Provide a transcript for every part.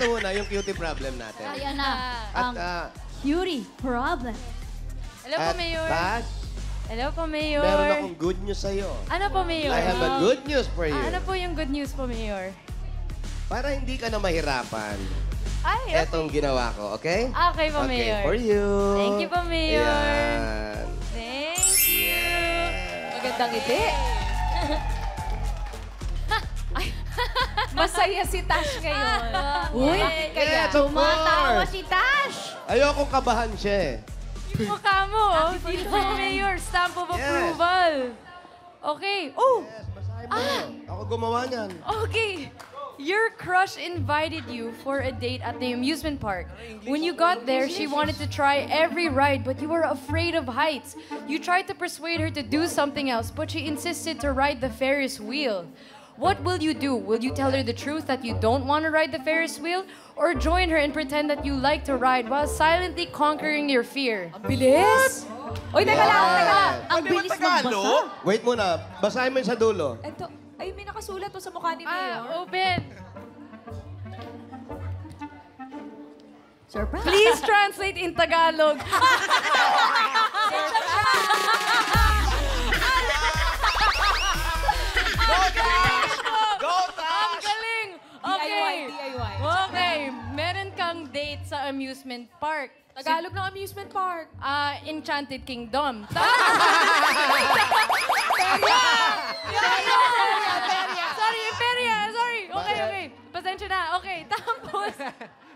ito muna, yung cutie problem natin. Ayan na. At, cutie problem. Hello po, Mayor. At hello po, Mayor. Meron akong good news sa'yo. Ano po, Mayor? I have a good news for you. Ano po yung good news po, Mayor? Para hindi ka na mahirapan, ay, okay, etong ginawa ko, okay? Okay po, Mayor. Okay for you. Thank you po, Mayor. Ayan. Thank you. Yeah. Magandang ngiti. Masaya si Tash ngayon. Uy, kaya tumatawa si Tash. Ayokong kabahan siya. Yung mukha mo, oh. Dito, Mayor. Stamp of approval. Okay. Oh. Yes, basahin mo. Ako gumawa niyan. Okay. Your crush invited you for a date at the amusement park. When you got there, she wanted to try every ride, but you were afraid of heights. You tried to persuade her to do something else, but she insisted to ride the Ferris wheel. What will you do? Will you tell her the truth that you don't want to ride the Ferris wheel, or join her and pretend that you like to ride while silently conquering your fear? Ang bilis! Oy, teka lang, teka! Ang bilis magbasa? Wait muna, basahin mo yun sa dulo. Ito, ay, may nakasulat to sa mukha ni Mayor. Open! Surprise! Please translate in Tagalog. Sa amusement park. Tagalog ng amusement park. Enchanted Kingdom. Sorry, Imperia. Sorry. Okay, okay. Pasensya na. Okay, tapos.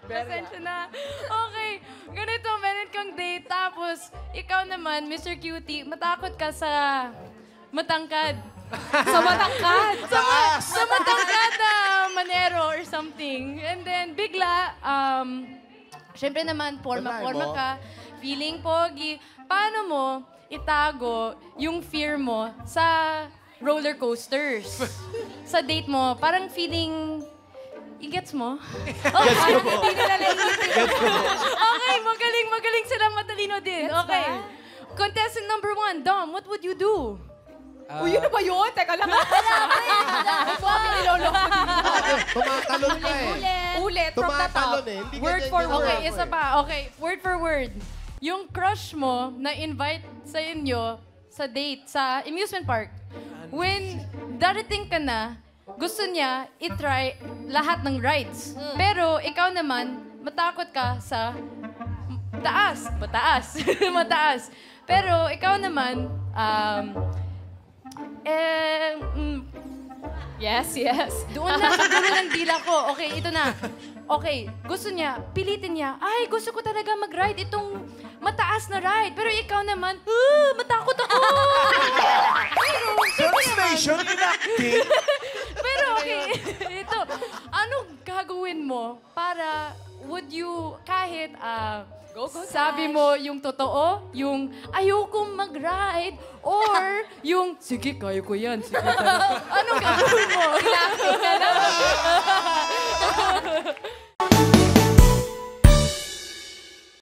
Pasensya na. Okay. Ganito, meron kang date. Tapos, ikaw naman, Mr. Cutie, matakot ka sa matangkad. Sa matangkad? Sa matangkad na manero or something. And then, bigla, siyempre naman, forma-forma ka, feeling pogi. Paano mo itago yung fear mo sa roller coasters? Sa date mo, parang feeling, i-gets mo? Gets ko po. Okay, magaling, magaling silang matalino din. Okay. Contestant number 1, Dom, what would you do? Uy, yun na ba yun? Teka lang. Tumatalon ka eh. Ulit from the top. Word for word. Okay, isa pa. Okay, word for word. Yung crush mo na invite sa inyo sa date sa amusement park. When darating ka na, gusto niya itry lahat ng rides. Pero ikaw naman, matakot ka sa taas. Mataas. Mataas. Pero ikaw naman, yes, yes. Doon na sa dulo ng dila ko. Okay, ito na. Okay, gusto niya, pilitin niya. Ay, gusto ko talaga mag-ride itong mataas na ride. Pero ikaw naman, matakot ako! Transformation in acting. Pero okay, ito. Anong gagawin mo para would you, kahit sabi mo yung totoo, yung ayokong mag-ride, or yung sige, kaya ko yan, sige. Anong gagawin mo? Ilapit ka na.